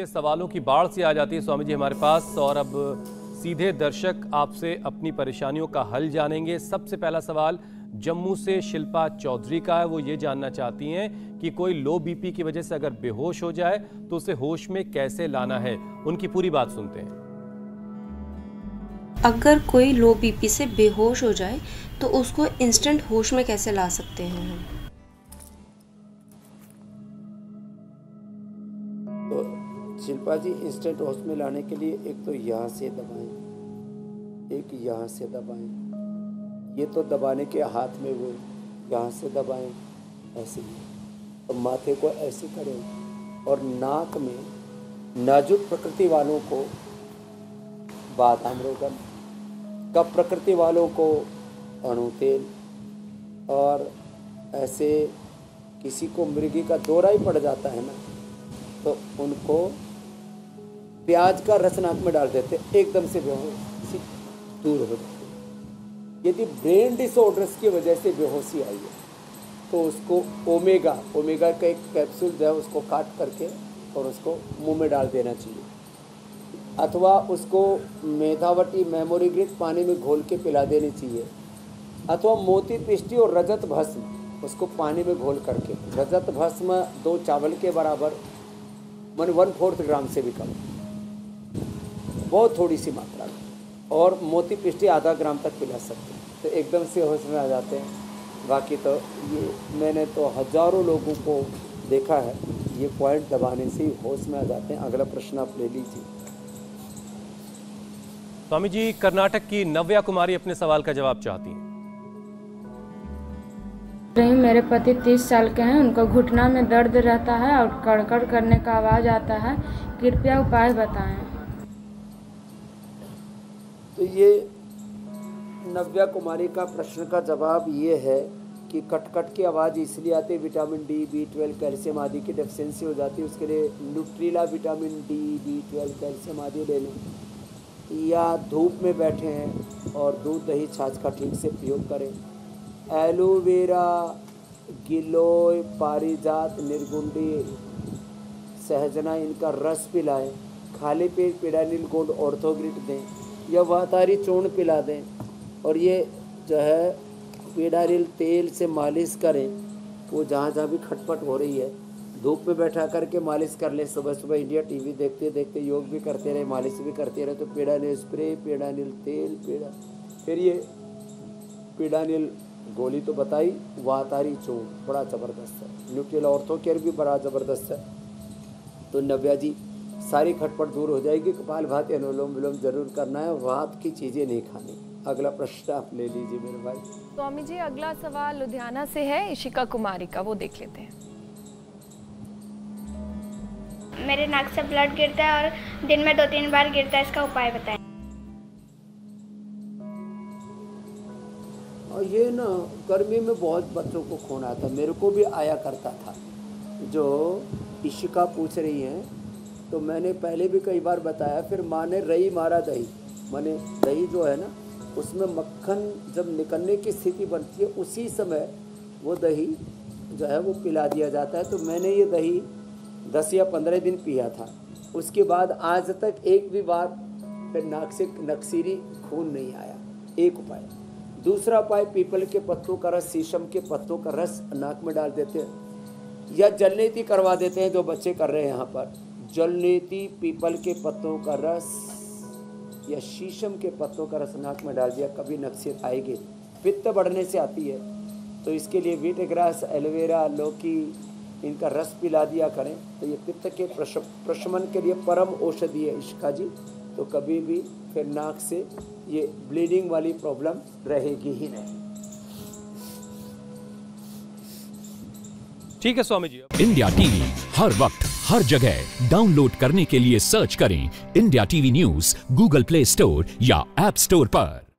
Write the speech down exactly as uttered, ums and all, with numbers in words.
लिए सवालों की बाढ़ सी आ जाती है स्वामी जी हमारे पास, और अब सीधे दर्शक आपसे अपनी परेशानियों का हल जानेंगे। सबसे पहला सवाल जम्मू से शिल्पा चौधरी का है। वो ये जानना चाहती हैं कि कोई लो बीपी की वजह से अगर बेहोश हो जाए तो उसे होश में कैसे लाना है। उनकी पूरी बात सुनते हैं। अगर कोई लो बीपी से बेहोश हो जाए तो उसको इंस्टेंट होश में कैसे ला सकते हैं हम? तो शिल्पा जी, इंस्टेंट होश में लाने के लिए एक तो यहाँ से दबाएं, एक यहाँ से दबाएं। ये तो दबाने के हाथ में वो, यहाँ से दबाएं ऐसे ही, तो माथे को ऐसे करें, और नाक में नाजुक प्रकृति वालों को बादाम रोगन, कफ प्रकृति वालों को अणुतेल, और ऐसे किसी को मृगी का दौरा ही पड़ जाता है ना, तो उनको प्याज का रस नाक में डाल देते, एकदम से बेहोशी दूर हो जाती है। यदि ब्रेन डिसऑर्डर्स की वजह से बेहोशी आई है तो उसको ओमेगा ओमेगा का एक कैप्सूल जो है उसको काट करके और उसको मुंह में डाल देना चाहिए, अथवा उसको मेधावटी मेमोरी ग्रिट पानी में घोल के पिला देनी चाहिए, अथवा मोती पिष्टी और रजत भस्म उसको पानी में घोल करके, रजत भस्म दो चावल के बराबर मन वन फोर्थ ग्राम से भी कम, बहुत थोड़ी सी मात्रा में, और मोती पिष्टी आधा ग्राम तक पिला सकते हैं, तो एकदम से होश में आ जाते हैं। बाकी तो ये मैंने तो हजारों लोगों को देखा है, ये पॉइंट दबाने से ही होश में आ जाते हैं। अगला प्रश्न आप ले लीजिए। स्वामी जी, कर्नाटक की नव्या कुमारी अपने सवाल का जवाब चाहती हैं। मेरे पति तीस साल के हैं, उनका घुटना में दर्द रहता है और कड़कड़ करने का आवाज आता है, कृपया उपाय बताएं। तो ये नव्या कुमारी का प्रश्न का जवाब ये है कि कटकट की आवाज़ इसलिए आती है, vitamin D, B twelve, calcium आदि की डेफिशिएंसी हो जाती है। उसके लिए Nutrela vitamin D, B twelve, calcium आदि ले लें, या धूप में बैठे हैं और दूध दही छाछ का ठीक से प्रयोग करें। एलोवेरा, गिलोय, पारिजात, निर्गुंडी, सहजना, इनका रस पिलाएं। खाली पेट पिडानिल गोल्ड ऑर्थोग्रिट दें या वातारी चूर्ण पिला दें, और ये जो है पिडानिल तेल से मालिश करें। वो जहाँ जहाँ भी खटपट हो रही है धूप में बैठा करके मालिश कर ले। सुबह सुबह इंडिया टीवी देखते देखते योग भी करते रहे, मालिश भी करते रहे, तो पेडानिल स्प्रे, पेडानिल तेल, पेडा फिर ये पेडानिल गोली तो बताई, वातारी चूर्ण बड़ा ज़बरदस्त है, न्यूट्रिल ऑर्थोकेयर भी बड़ा ज़बरदस्त है। तो नव्या जी, सारी खटपट दूर हो जाएगी। कपाल भाती अनुलोम विलोम जरूर करना है, रात की चीज़ें नहीं खानी। अगला प्रश्न आप ले लीजिए मेरे भाई। स्वामी जी, अगला सवाल लुधियाना से है इशिका कुमारी का, वो देख लेते हैं। मेरे नाक से ब्लड गिरता है और दिन में दो तीन बार गिरता है, इसका उपाय बताएं। और ये ना गर्मी में बहुत बच्चों को खून आता है, मेरे को भी आया करता था। जो इशिका पूछ रही हैं तो मैंने पहले भी कई बार बताया, फिर माँ ने रई मारा दही, माने दही जो है ना उसमें मक्खन जब निकलने की स्थिति बनती है उसी समय वो दही जो है वो पिला दिया जाता है। तो मैंने ये दही दस या पंद्रह दिन पिया था, उसके बाद आज तक एक भी बार फिर नाक से नक्सीरी खून नहीं आया। एक उपाय। दूसरा उपाय, पीपल के पत्तों का रस, शीशम के पत्तों का रस नाक में डाल देते हैं, या जलनेती करवा देते हैं जो बच्चे कर रहे हैं। यहाँ पर जलनेती, पीपल के पत्तों का रस या शीशम के पत्तों का रस नाक में डाल दिया, कभी नक्सीर आएगी। पित्त बढ़ने से आती है, तो इसके लिए वीटग्रास, एलोवेरा, लौकी, इनका रस पिला दिया करें, तो ये पित्त के प्रशमन के लिए परम औषधि है इशिका जी। तो कभी भी फिर नाक से ये ब्लीडिंग वाली प्रॉब्लम रहेगी ही नहीं। ठीक है स्वामी जी। इंडिया टीवी हर वक्त हर जगह डाउनलोड करने के लिए सर्च करें India TV news Google Play Store या ऐप स्टोर पर।